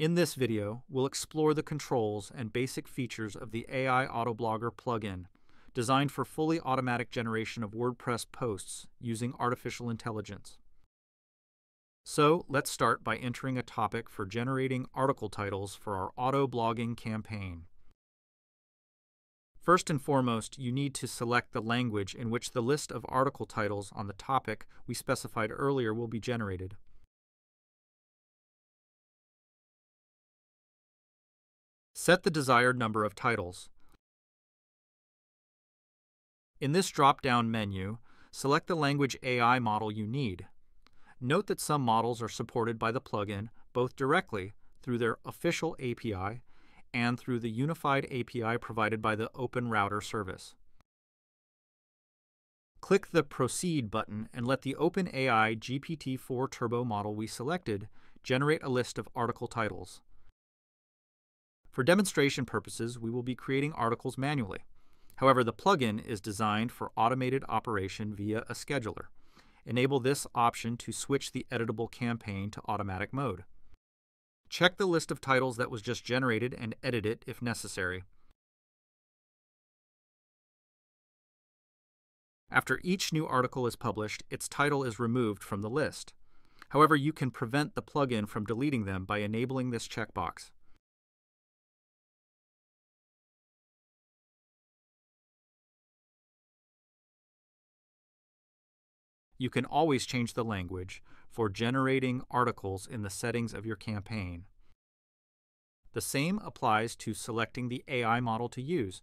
In this video, we'll explore the controls and basic features of the AI Autoblogger plugin, designed for fully automatic generation of WordPress posts using artificial intelligence. So, let's start by entering a topic for generating article titles for our autoblogging campaign. First and foremost, you need to select the language in which the list of article titles on the topic we specified earlier will be generated. Set the desired number of titles. In this drop-down menu, select the language AI model you need. Note that some models are supported by the plugin both directly through their official API and through the unified API provided by the OpenRouter service. Click the Proceed button and let the OpenAI GPT-4 Turbo model we selected generate a list of article titles. For demonstration purposes, we will be creating articles manually. However, the plugin is designed for automated operation via a scheduler. Enable this option to switch the editable campaign to automatic mode. Check the list of titles that was just generated and edit it if necessary. After each new article is published, its title is removed from the list. However, you can prevent the plugin from deleting them by enabling this checkbox. You can always change the language for generating articles in the settings of your campaign. The same applies to selecting the AI model to use.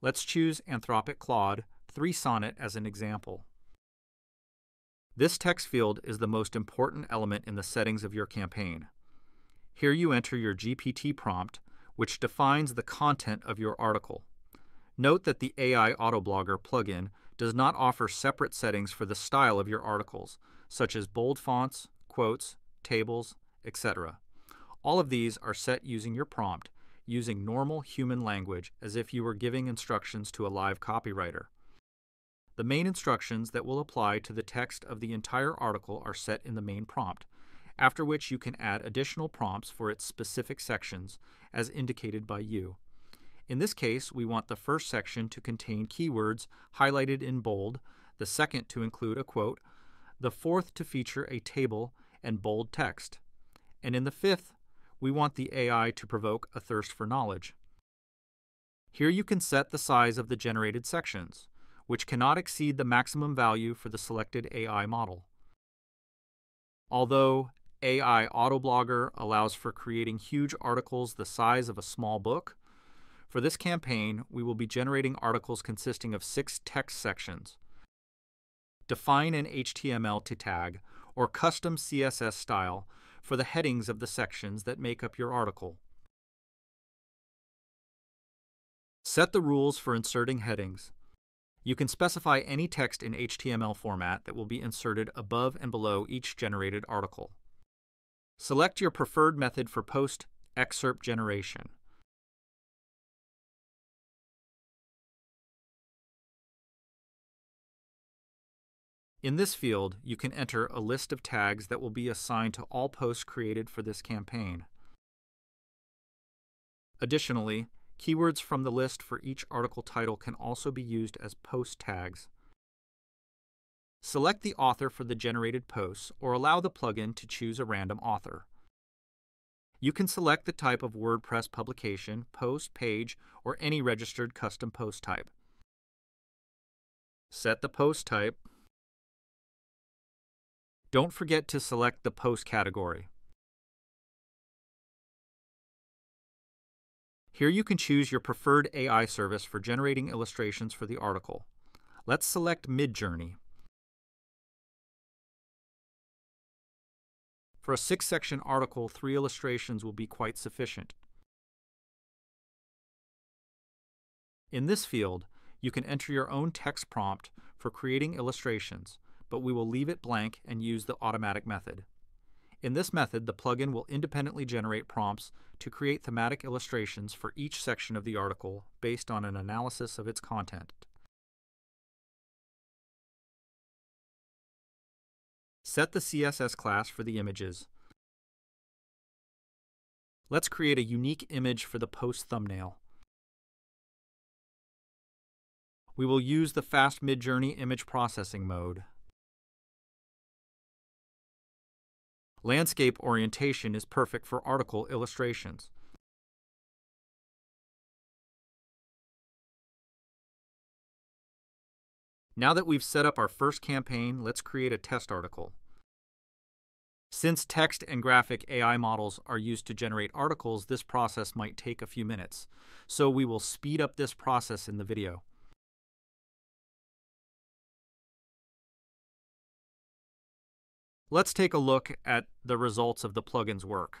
Let's choose Anthropic Claude 3 Sonnet as an example. This text field is the most important element in the settings of your campaign. Here you enter your GPT prompt, which defines the content of your article. Note that the AI Autoblogger plugin does not offer separate settings for the style of your articles, such as bold fonts, quotes, tables, etc. All of these are set using your prompt, using normal human language as if you were giving instructions to a live copywriter. The main instructions that will apply to the text of the entire article are set in the main prompt, after which you can add additional prompts for its specific sections, as indicated by you. In this case, we want the first section to contain keywords highlighted in bold, the second to include a quote, the fourth to feature a table and bold text, and in the fifth, we want the AI to provoke a thirst for knowledge. Here you can set the size of the generated sections, which cannot exceed the maximum value for the selected AI model. Although AI Autoblogger allows for creating huge articles the size of a small book, for this campaign, we will be generating articles consisting of 6 text sections. Define an HTML tag or custom CSS style for the headings of the sections that make up your article. Set the rules for inserting headings. You can specify any text in HTML format that will be inserted above and below each generated article. Select your preferred method for post excerpt generation. In this field, you can enter a list of tags that will be assigned to all posts created for this campaign. Additionally, keywords from the list for each article title can also be used as post tags. Select the author for the generated posts or allow the plugin to choose a random author. You can select the type of WordPress publication, post, page, or any registered custom post type. Set the post type. Don't forget to select the post category. Here you can choose your preferred AI service for generating illustrations for the article. Let's select Midjourney. For a 6-section article, 3 illustrations will be quite sufficient. In this field, you can enter your own text prompt for creating illustrations, but we will leave it blank and use the automatic method. In this method, the plugin will independently generate prompts to create thematic illustrations for each section of the article based on an analysis of its content. Set the CSS class for the images. Let's create a unique image for the post thumbnail. We will use the fast Midjourney image processing mode. Landscape orientation is perfect for article illustrations. Now that we've set up our first campaign, let's create a test article. Since text and graphic AI models are used to generate articles, this process might take a few minutes. So we will speed up this process in the video. Let's take a look at the results of the plugin's work.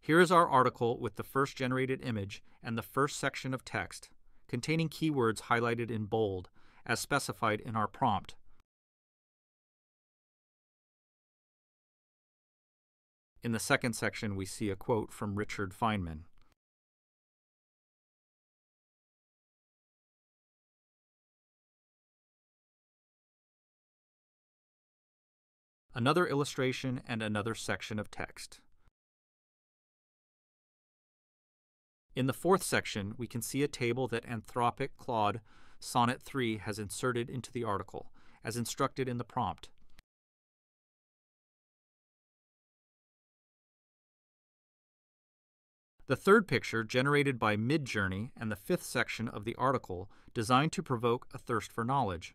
Here is our article with the first generated image and the first section of text, containing keywords highlighted in bold, as specified in our prompt. In the second section, we see a quote from Richard Feynman. Another illustration and another section of text. In the fourth section, we can see a table that Anthropic Claude Sonnet 3 has inserted into the article, as instructed in the prompt. The third picture, generated by Midjourney, and the fifth section of the article, designed to provoke a thirst for knowledge.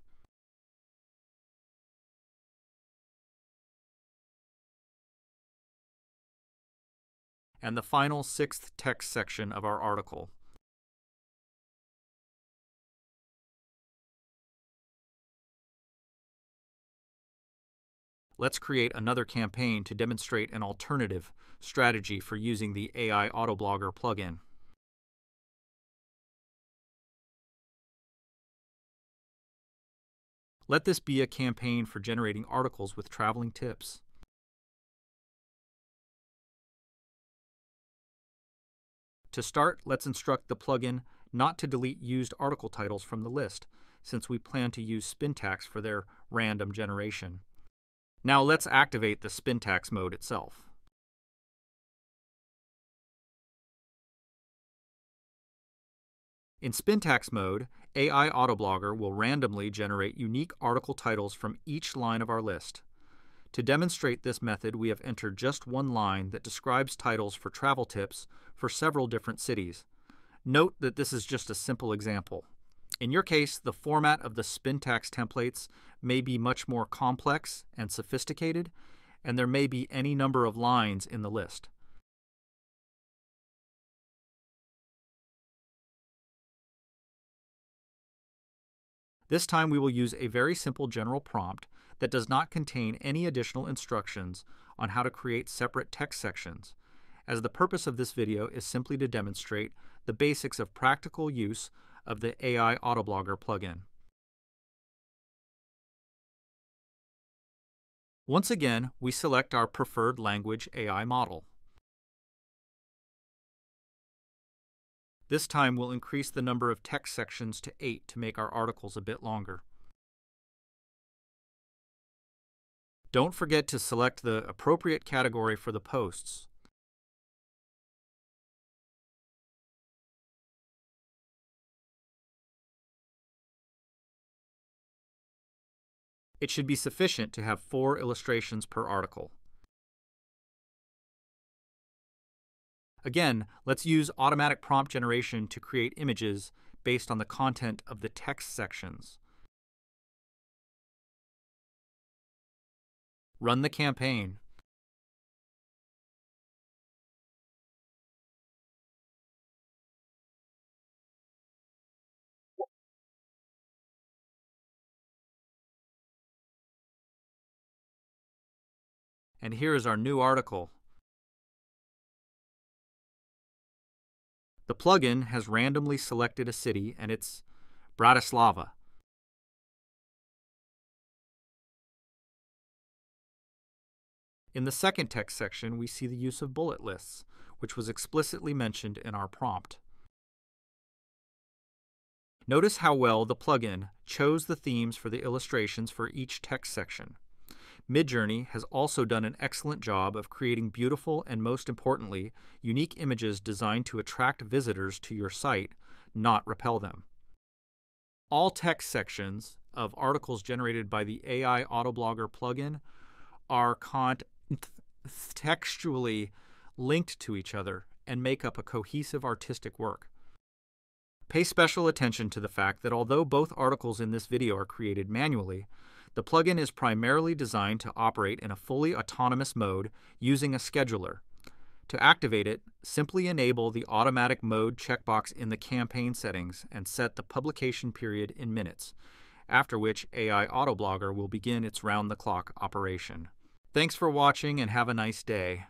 And the final sixth text section of our article. Let's create another campaign to demonstrate an alternative strategy for using the AI Autoblogger plugin. Let this be a campaign for generating articles with traveling tips. To start, let's instruct the plugin not to delete used article titles from the list, since we plan to use Spintax for their random generation. Now let's activate the Spintax mode itself. In Spintax mode, AI Autoblogger will randomly generate unique article titles from each line of our list. To demonstrate this method, we have entered just one line that describes titles for travel tips for several different cities. Note that this is just a simple example. In your case, the format of the Spintax templates may be much more complex and sophisticated, and there may be any number of lines in the list. This time we will use a very simple general prompt that does not contain any additional instructions on how to create separate text sections, as the purpose of this video is simply to demonstrate the basics of practical use of the AI Autoblogger plugin. Once again, we select our preferred language AI model. This time we'll increase the number of text sections to 8 to make our articles a bit longer. Don't forget to select the appropriate category for the posts. It should be sufficient to have 4 illustrations per article. Again, let's use automatic prompt generation to create images based on the content of the text sections. Run the campaign. And here is our new article. The plugin has randomly selected a city, and it's Bratislava. In the second text section, we see the use of bullet lists, which was explicitly mentioned in our prompt. Notice how well the plugin chose the themes for the illustrations for each text section. Midjourney has also done an excellent job of creating beautiful and, most importantly, unique images designed to attract visitors to your site, not repel them. All text sections of articles generated by the AI Autoblogger plugin are contextually linked to each other and make up a cohesive artistic work. Pay special attention to the fact that although both articles in this video are created manually, the plugin is primarily designed to operate in a fully autonomous mode using a scheduler. To activate it, simply enable the automatic mode checkbox in the campaign settings and set the publication period in minutes, after which AI Autoblogger will begin its round-the-clock operation. Thanks for watching and have a nice day.